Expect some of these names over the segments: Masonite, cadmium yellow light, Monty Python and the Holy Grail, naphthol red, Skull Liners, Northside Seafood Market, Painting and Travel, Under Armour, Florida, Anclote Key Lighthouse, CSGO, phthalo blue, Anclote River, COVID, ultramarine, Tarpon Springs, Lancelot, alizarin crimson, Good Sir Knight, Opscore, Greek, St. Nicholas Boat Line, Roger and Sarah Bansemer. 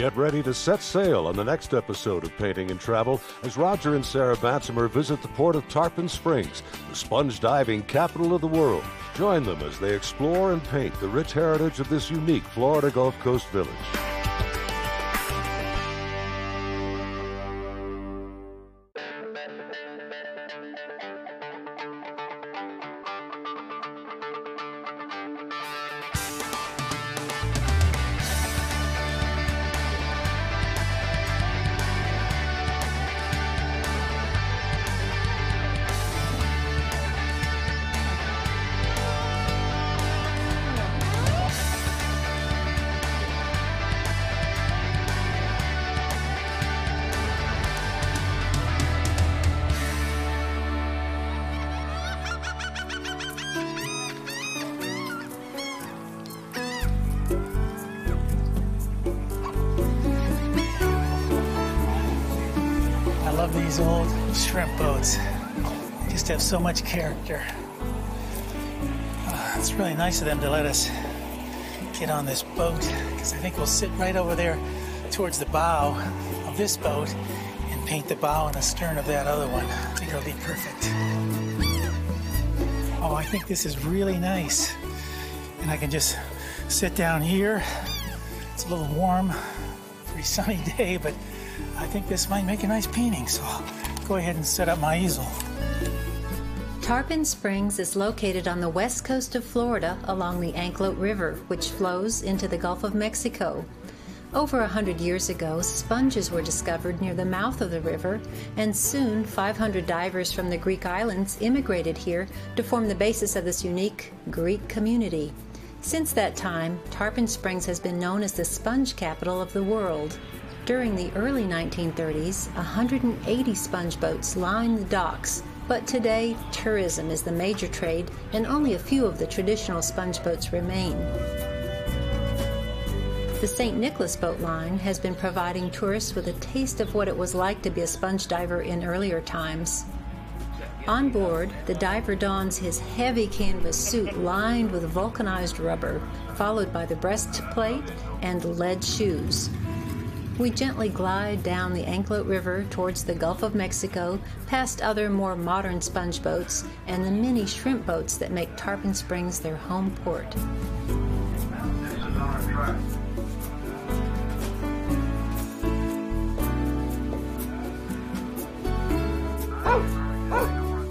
Get ready to set sail on the next episode of Painting and Travel as Roger and Sarah Bansemer visit the port of Tarpon Springs, the sponge diving capital of the world. Join them as they explore and paint the rich heritage of this unique Florida Gulf Coast village. I love these old shrimp boats. They just have so much character. It's really nice of them to let us get on this boat, because I think we'll sit right over there towards the bow of this boat and paint the bow and the stern of that other one. I think it'll be perfect. Oh, I think this is really nice. And I can just sit down here. It's a little warm, pretty sunny day, but I think this might make a nice painting, so I'll go ahead and set up my easel. Tarpon Springs is located on the west coast of Florida along the Anclote River, which flows into the Gulf of Mexico. Over 100 years ago, sponges were discovered near the mouth of the river, and soon 500 divers from the Greek islands immigrated here to form the basis of this unique Greek community. Since that time, Tarpon Springs has been known as the sponge capital of the world. During the early 1930s, 180 sponge boats lined the docks, but today tourism is the major trade and only a few of the traditional sponge boats remain. The St. Nicholas Boat Line has been providing tourists with a taste of what it was like to be a sponge diver in earlier times. On board, the diver dons his heavy canvas suit lined with vulcanized rubber, followed by the breastplate and lead shoes. We gently glide down the Anclote River towards the Gulf of Mexico, past other more modern sponge boats and the many shrimp boats that make Tarpon Springs their home port.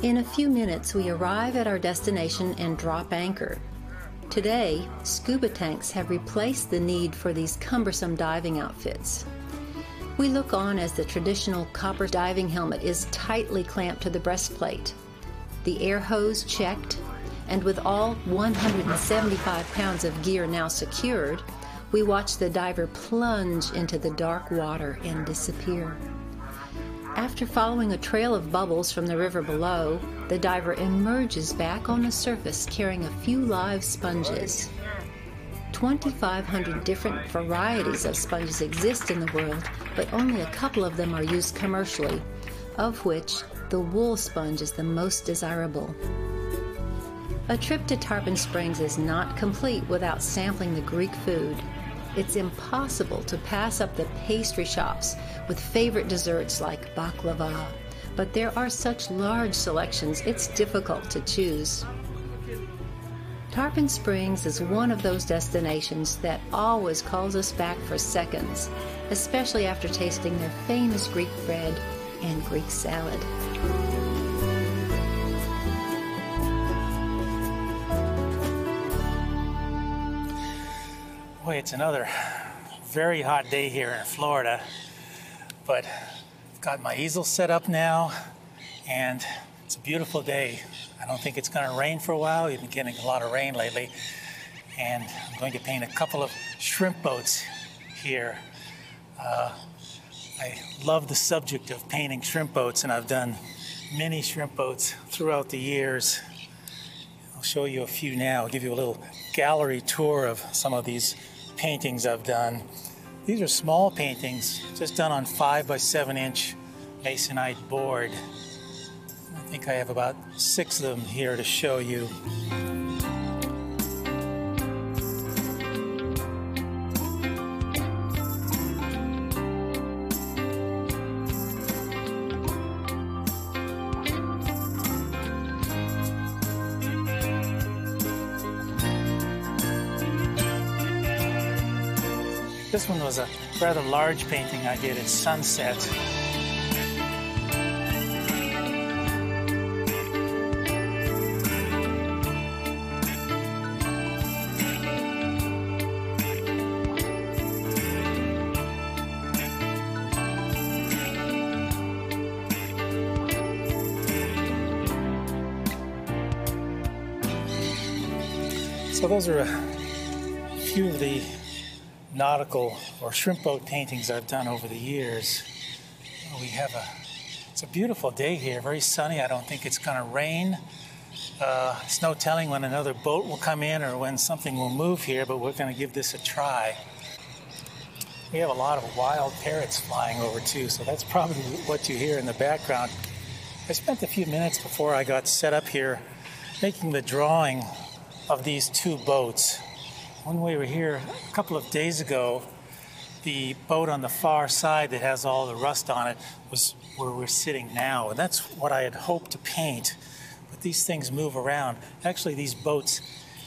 In a few minutes, we arrive at our destination and drop anchor. Today, scuba tanks have replaced the need for these cumbersome diving outfits. We look on as the traditional copper diving helmet is tightly clamped to the breastplate, the air hose checked, and with all 175 pounds of gear now secured, we watch the diver plunge into the dark water and disappear. After following a trail of bubbles from the river below, the diver emerges back on the surface carrying a few live sponges. 2,500 different varieties of sponges exist in the world, but only a couple of them are used commercially, of which the wool sponge is the most desirable. A trip to Tarpon Springs is not complete without sampling the Greek food. It's impossible to pass up the pastry shops with favorite desserts like baklava, but there are such large selections it's difficult to choose. Tarpon Springs is one of those destinations that always calls us back for seconds, especially after tasting their famous Greek bread and Greek salad. Boy, it's another very hot day here in Florida, but I've got my easel set up now, and it's a beautiful day. I don't think it's going to rain for a while. We've been getting a lot of rain lately, and I'm going to paint a couple of shrimp boats here. I love the subject of painting shrimp boats, and I've done many shrimp boats throughout the years. I'll show you a few now. I'll give you a little gallery tour of some of these paintings I've done. These are small paintings, just done on 5 by 7 inch masonite board. I think I have about 6 of them here to show you. This one was a rather large painting I did at sunset. So those are a few of the nautical or shrimp boat paintings I've done over the years. It's a beautiful day here, very sunny. I don't think it's gonna rain. It's no telling when another boat will come in or when something will move here, but we're gonna give this a try. We have a lot of wild parrots flying over too, so that's probably what you hear in the background. I spent a few minutes before I got set up here making the drawing of these two boats. When we were here a couple of days ago, the boat on the far side that has all the rust on it was where we're sitting now, and that's what I had hoped to paint, but these things move around. Actually, these boats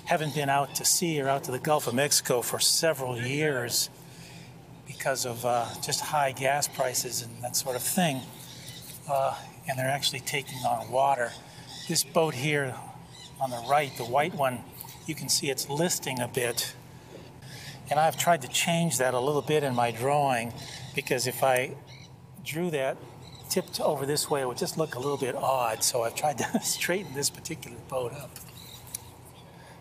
haven't been out to sea or out to the Gulf of Mexico for several years because of just high gas prices and that sort of thing, and they're actually taking on water. This boat here on the right, the white one, you can see it's listing a bit. And I've tried to change that a little bit in my drawing, because if I drew that tipped over this way, it would just look a little bit odd. So I've tried to straighten this particular boat up.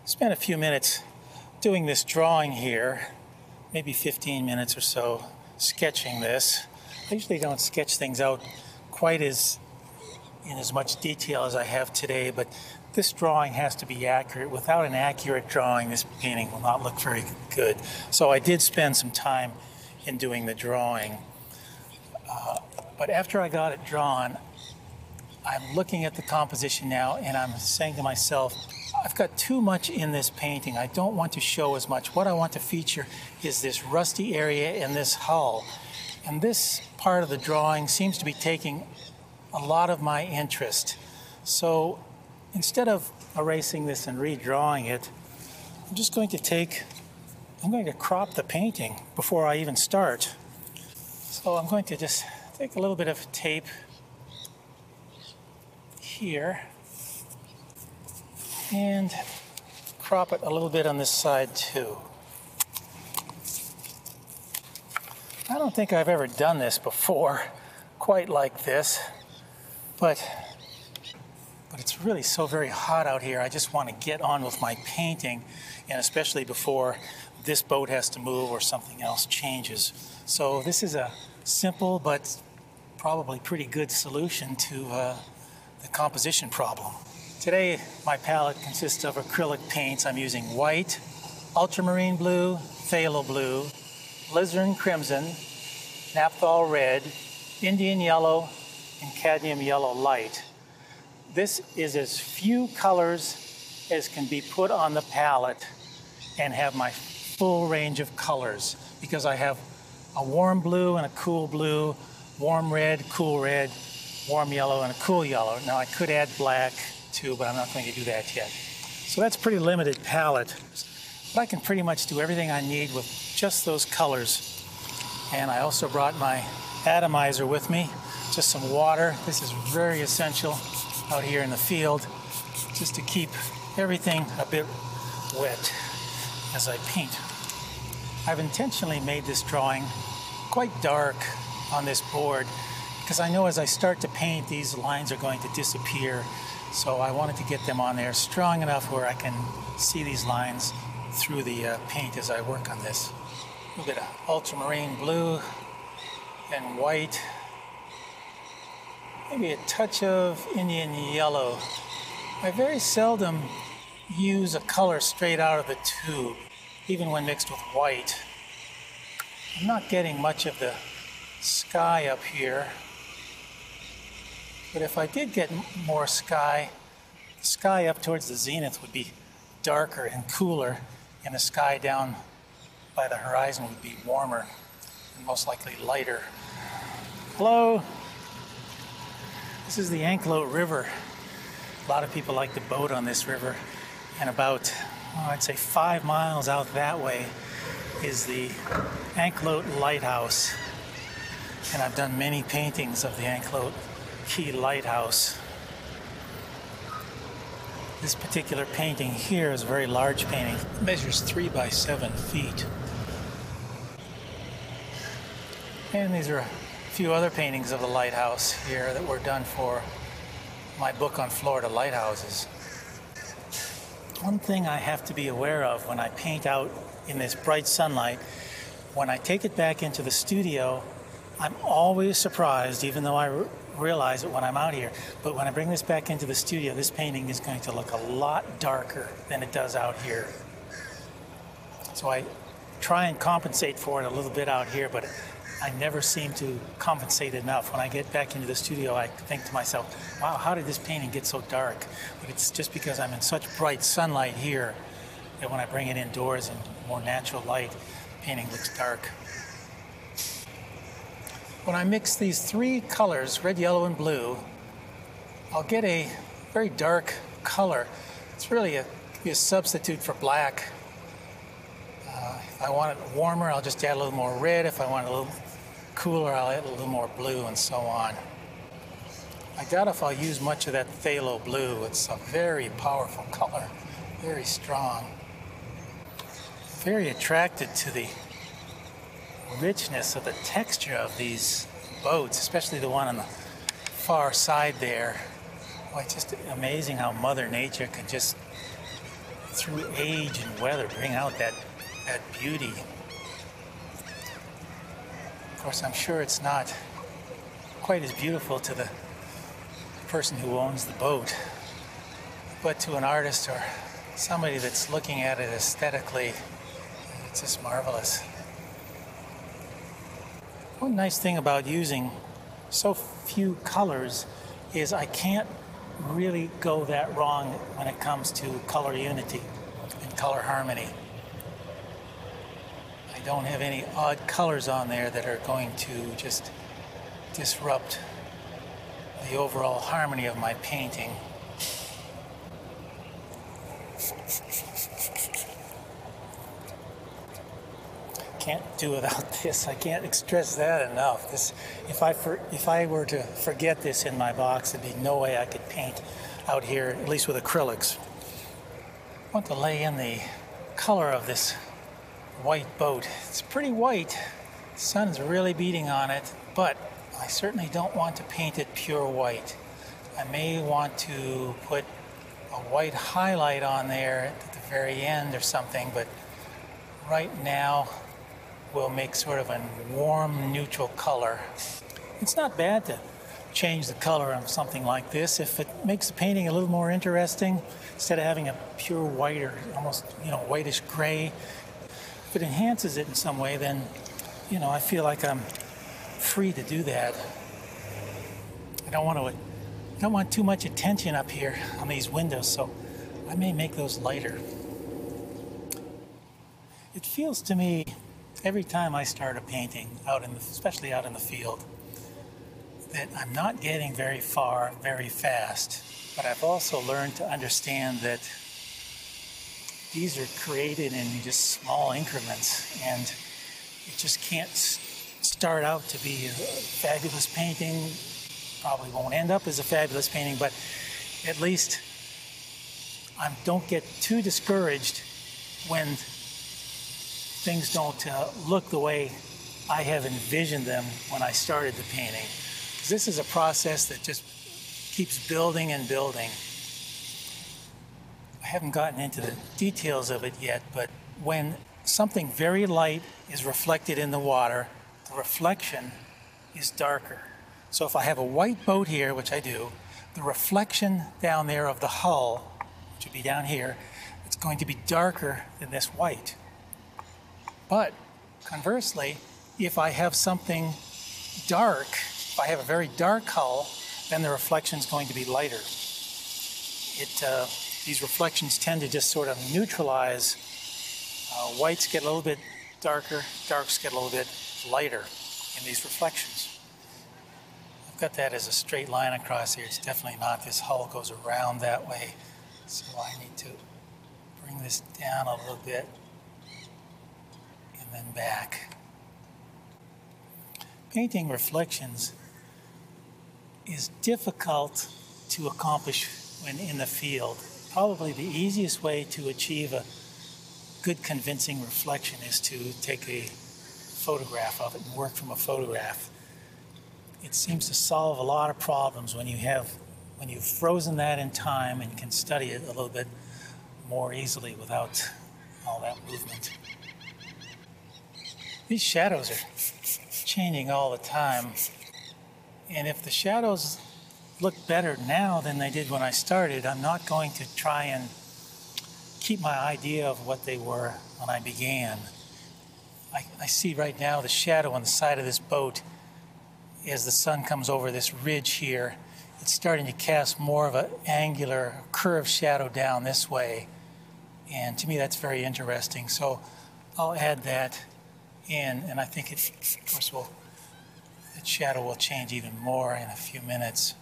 Spent a few minutes doing this drawing here, maybe 15 minutes or so, sketching this. I usually don't sketch things out quite as in as much detail as I have today, but this drawing has to be accurate. Without an accurate drawing, this painting will not look very good. So I did spend some time in doing the drawing. But after I got it drawn, I'm looking at the composition now and I'm saying to myself, I've got too much in this painting. I don't want to show as much. What I want to feature is this rusty area and this hull. And this part of the drawing seems to be taking a lot of my interest. So instead of erasing this and redrawing it, I'm going to crop the painting before I even start. So I'm going to just take a little bit of tape here and crop it a little bit on this side too. I don't think I've ever done this before quite like this, but it's really so very hot out here. I just want to get on with my painting, and especially before this boat has to move or something else changes. So this is a simple but probably pretty good solution to the composition problem. Today, my palette consists of acrylic paints. I'm using white, ultramarine blue, phthalo blue, alizarin crimson, naphthol red, Indian yellow, and cadmium yellow light. This is as few colors as can be put on the palette and have my full range of colors, because I have a warm blue and a cool blue, warm red, cool red, warm yellow, and a cool yellow. Now I could add black too, but I'm not going to do that yet. So that's a pretty limited palette, but I can pretty much do everything I need with just those colors. And I also brought my atomizer with me, just some water. This is very essential out here in the field, just to keep everything a bit wet as I paint. I've intentionally made this drawing quite dark on this board, because I know as I start to paint, these lines are going to disappear. So I wanted to get them on there strong enough where I can see these lines through the paint as I work on this. A little bit of ultramarine blue and white. Maybe a touch of Indian yellow. I very seldom use a color straight out of the tube, even when mixed with white. I'm not getting much of the sky up here, but if I did get more sky, the sky up towards the zenith would be darker and cooler, and the sky down by the horizon would be warmer and most likely lighter. Hello. This is the Anclote River. A lot of people like to boat on this river. And about, I'd say 5 miles out that way is the Anclote Lighthouse. And I've done many paintings of the Anclote Key Lighthouse. This particular painting here is a very large painting. It measures 3 by 7 feet. And these are a few other paintings of the lighthouse here that were done for my book on Florida lighthouses. One thing I have to be aware of when I paint out in this bright sunlight, when I take it back into the studio, I'm always surprised, even though I realize it when I'm out here, but when I bring this back into the studio, this painting is going to look a lot darker than it does out here. So I try and compensate for it a little bit out here, but I never seem to compensate enough. When I get back into the studio, I think to myself, wow, how did this painting get so dark? But it's just because I'm in such bright sunlight here that when I bring it indoors in more natural light, the painting looks dark. When I mix these three colors, red, yellow, and blue, I'll get a very dark color. It's really a substitute for black. If I want it warmer, I'll just add a little more red. If I want it a little cooler, I'll add a little more blue, and so on. I doubt if I'll use much of that phthalo blue. It's a very powerful color, very strong. Very attracted to the richness of the texture of these boats, especially the one on the far side there. Oh, it's just amazing how Mother Nature could just, through age and weather, bring out that beauty. Of course, I'm sure it's not quite as beautiful to the person who owns the boat, but to an artist or somebody that's looking at it aesthetically, it's just marvelous. One nice thing about using so few colors is I can't really go that wrong when it comes to color unity and color harmony. I don't have any odd colors on there that are going to just disrupt the overall harmony of my painting. Can't do without this. I can't stress that enough. This, if I were to forget this in my box, there'd be no way I could paint out here, at least with acrylics. I want to lay in the color of this white boat. It's pretty white. The sun's really beating on it, but I certainly don't want to paint it pure white. I may want to put a white highlight on there at the very end or something, but right now, we'll make sort of a warm, neutral color. It's not bad to change the color of something like this if it makes the painting a little more interesting. Instead of having a pure white or almost, whitish gray, if it enhances it in some way, then, I feel like I'm free to do that. I don't want too much attention up here on these windows, so I may make those lighter. It feels to me, every time I start a painting, especially out in the field, that I'm not getting very far very fast, but I've also learned to understand that these are created in just small increments, and it just can't start out to be a fabulous painting, probably won't end up as a fabulous painting, but at least I don't get too discouraged when things don't look the way I have envisioned them when I started the painting. This is a process that just keeps building and building. I haven't gotten into the details of it yet, but when something very light is reflected in the water, the reflection is darker. So if I have a white boat here, which I do, the reflection down there of the hull, which would be down here, it's going to be darker than this white. But conversely, if I have something dark, if I have a very dark hull, then the reflection is going to be lighter. These reflections tend to just sort of neutralize. Whites get a little bit darker, darks get a little bit lighter in these reflections. I've got that as a straight line across here. It's definitely not. This hull goes around that way. So I need to bring this down a little bit. and then back. Painting reflections is difficult to accomplish when in the field. Probably the easiest way to achieve a good convincing reflection is to take a photograph of it and work from a photograph. It seems to solve a lot of problems when you've frozen that in time and can study it a little bit more easily without all that movement. These shadows are changing all the time. And if the shadows look better now than they did when I started, I'm not going to try and keep my idea of what they were when I began. I see right now the shadow on the side of this boat as the sun comes over this ridge here. It's starting to cast more of an angular, curved shadow down this way. And to me, that's very interesting. So I'll add that in, and I think it, of course, that shadow will change even more in a few minutes.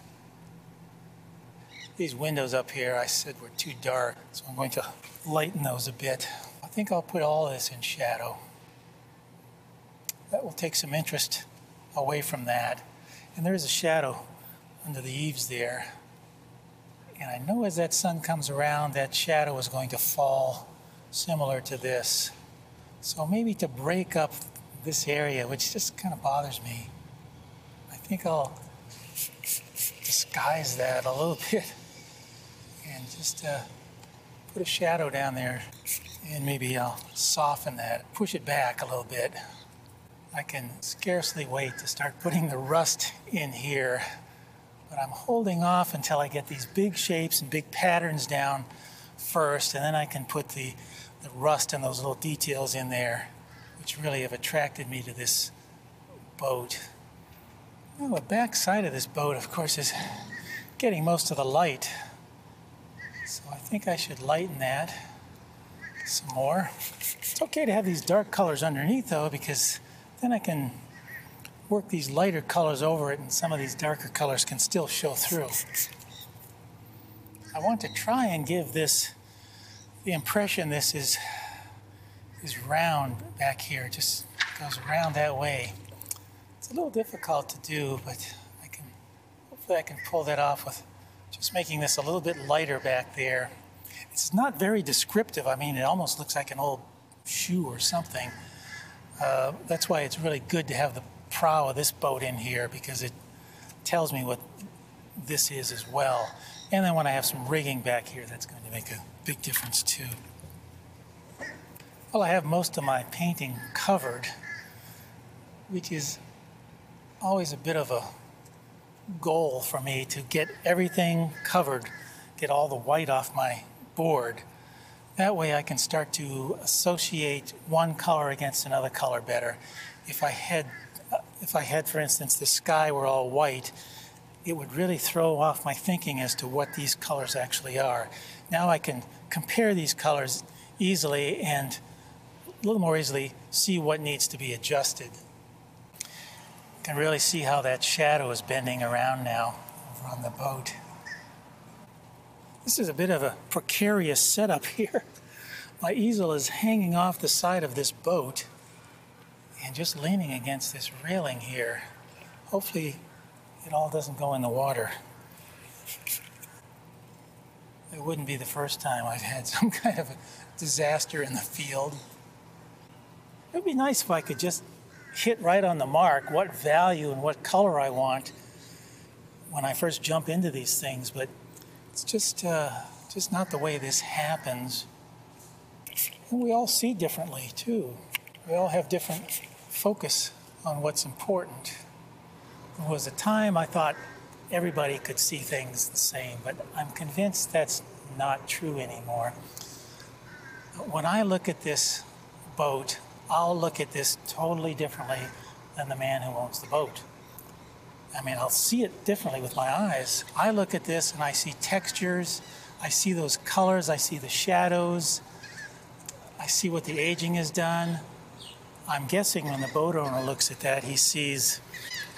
These windows up here, I said were too dark, so I'm going to lighten those a bit. I think I'll put all this in shadow. That will take some interest away from that. And there is a shadow under the eaves there. And I know as that sun comes around, that shadow is going to fall similar to this. So maybe to break up this area, which just kind of bothers me, I think I'll disguise that a little bit and just put a shadow down there. And maybe I'll soften that, push it back a little bit. I can scarcely wait to start putting the rust in here, but I'm holding off until I get these big shapes and big patterns down first, and then I can put the rust and those little details in there, which really have attracted me to this boat. Well, the back side of this boat, of course, is getting most of the light, so I think I should lighten that some more. It's okay to have these dark colors underneath, though, because then I can work these lighter colors over it, and some of these darker colors can still show through. I want to try and give this the impression this is round back here. It just goes around that way. It's a little difficult to do, but hopefully I can pull that off with just making this a little bit lighter back there. It's not very descriptive. I mean, it almost looks like an old shoe or something. That's why it's really good to have the prow of this boat in here, because it tells me what this is as well. And then when I have some rigging back here, that's going to make a big difference too. Well, I have most of my painting covered, which is always a bit of a goal for me to get everything covered, get all the white off my board. That way I can start to associate one color against another color better. If I had, for instance, the sky were all white, it would really throw off my thinking as to what these colors actually are. Now I can compare these colors easily and a little more easily see what needs to be adjusted. You can really see how that shadow is bending around now over on the boat. This is a bit of a precarious setup here. My easel is hanging off the side of this boat and just leaning against this railing here. Hopefully it all doesn't go in the water. It wouldn't be the first time I've had some kind of a disaster in the field. It would be nice if I could just hit right on the mark what value and what color I want when I first jump into these things, but it's just not the way this happens. And we all see differently, too. We all have different focus on what's important. There was a time I thought everybody could see things the same, but I'm convinced that's not true anymore. When I look at this boat, I'll look at this totally differently than the man who owns the boat. I mean, I'll see it differently with my eyes. I look at this and I see textures, I see those colors, I see the shadows, I see what the aging has done. I'm guessing when the boat owner looks at that, he sees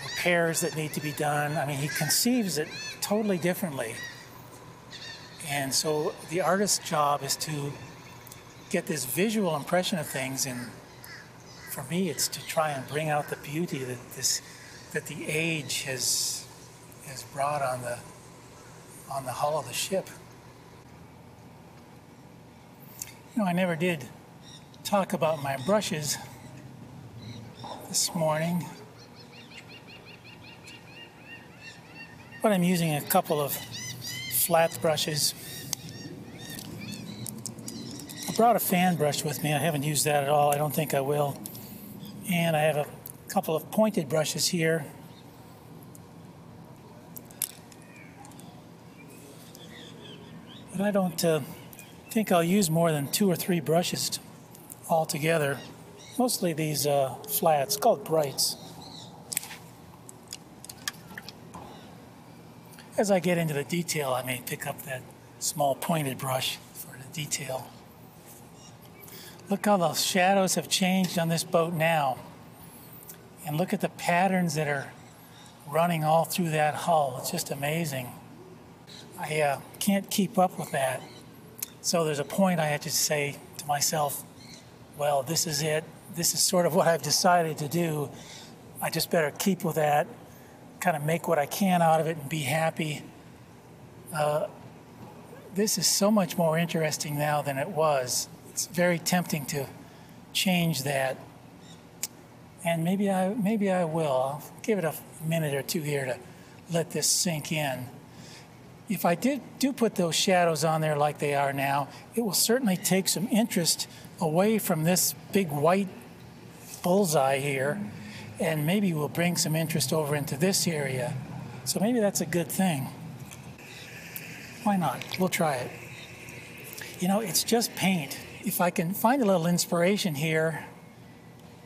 repairs that need to be done. I mean, he conceives it totally differently. And so the artist's job is to get this visual impression of things and for me, it's to try and bring out the beauty that the age has brought on the hull of the ship. You know, I never did talk about my brushes this morning, but I'm using a couple of flat brushes. I brought a fan brush with me. I haven't used that at all. I don't think I will. And I have a couple of pointed brushes here. But I don't think I'll use more than 2 or 3 brushes altogether. Mostly these flats, called brights. As I get into the detail, I may pick up that small pointed brush for the detail. Look how the shadows have changed on this boat now. And look at the patterns that are running all through that hull. It's just amazing. I can't keep up with that. So there's a point I had to say to myself, well, this is it. This is sort of what I've decided to do. I just better keep with that, kind of make what I can out of it and be happy. This is so much more interesting now than it was. It's very tempting to change that. And maybe I will. I'll give it a minute or two here to let this sink in. If I do put those shadows on there like they are now, it will certainly take some interest away from this big white bullseye here, and maybe we'll bring some interest over into this area. So maybe that's a good thing. Why not? We'll try it. You know, it's just paint. If I can find a little inspiration here,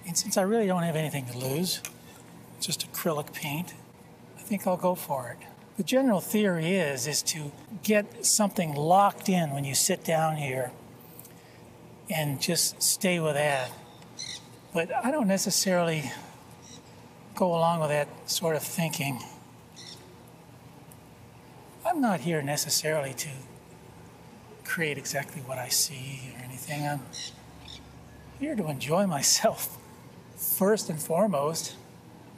and since I really don't have anything to lose, just acrylic paint, I think I'll go for it. The general theory is to get something locked in when you sit down here and just stay with that. But I don't necessarily go along with that sort of thinking. I'm not here necessarily to create exactly what I see or anything. I'm here to enjoy myself first and foremost,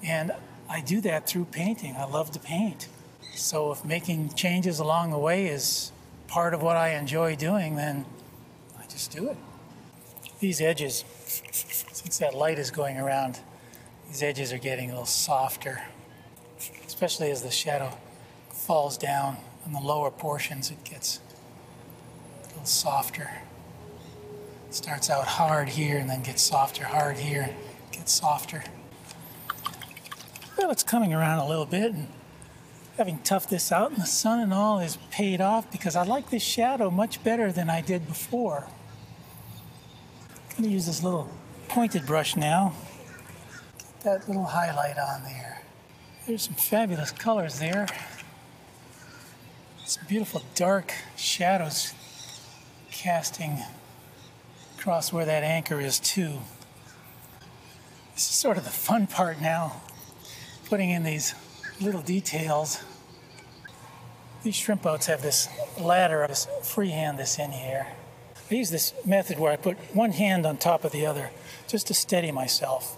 and I do that through painting. I love to paint. So if making changes along the way is part of what I enjoy doing, then I just do it. These edges, since that light is going around, these edges are getting a little softer, especially as the shadow falls down on the lower portions. It gets a little softer. It starts out hard here and then gets softer, hard here, gets softer. Well, it's coming around a little bit, and having toughed this out in the sun and all is paid off, because I like this shadow much better than I did before. I'm going to use this little pointed brush now. Get that little highlight on there. There's some fabulous colors there. Some beautiful dark shadows casting across where that anchor is too. This is sort of the fun part now, putting in these little details. These shrimp boats have this ladder, this freehand that's in here. I use this method where I put one hand on top of the other just to steady myself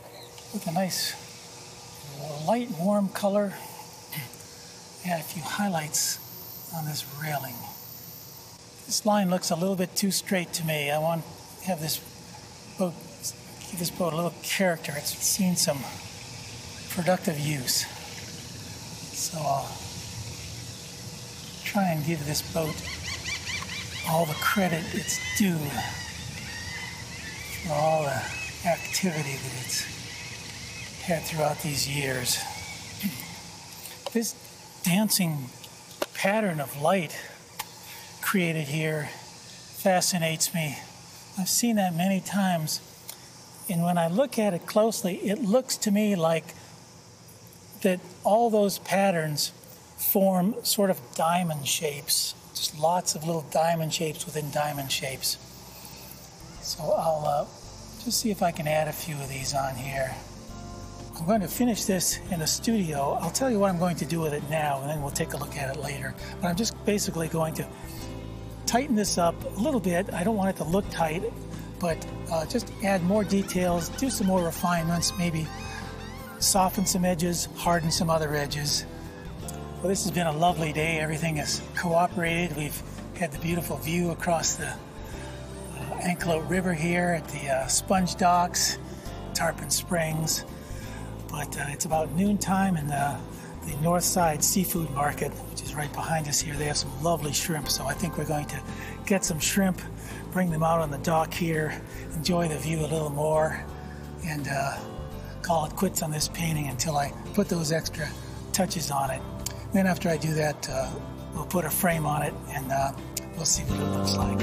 with a nice light, warm color and a few highlights on this railing. This line looks a little bit too straight to me. I want to have this boat, give this boat a little character. It's seen some productive use. So I'll try and give this boat all the credit it's due for all the activity that it's had throughout these years. This dancing pattern of light created here fascinates me. I've seen that many times, and when I look at it closely, it looks to me like that all those patterns form sort of diamond shapes, just lots of little diamond shapes within diamond shapes. So I'll just see if I can add a few of these on here. I'm going to finish this in the studio. I'll tell you what I'm going to do with it now, and then we'll take a look at it later. But I'm just basically going to tighten this up a little bit. I don't want it to look tight. but just add more details, do some more refinements, maybe soften some edges, harden some other edges. Well, this has been a lovely day. Everything has cooperated. We've had the beautiful view across the Anclote River here at the sponge docks, Tarpon Springs. But it's about noontime in the Northside Seafood Market, which is right behind us here. They have some lovely shrimp, so I think we're going to get some shrimp, bring them out on the dock here, enjoy the view a little more, and call it quits on this painting until I put those extra touches on it. Then after I do that, we'll put a frame on it, and we'll see what it looks like.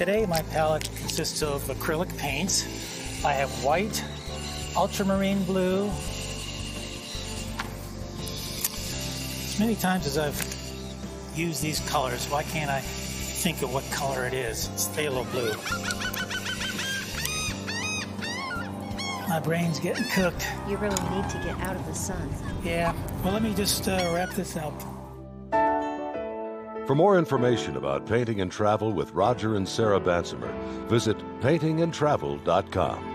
Today my palette consists of acrylic paints. I have white, ultramarine blue. As many times as I've used these colors, why can't I think of what color it is? It's phthalo blue. My brain's getting cooked. You really need to get out of the sun. Yeah, well let me just wrap this up. For more information about Painting and Travel with Roger and Sarah Bansemer, visit paintingandtravel.com.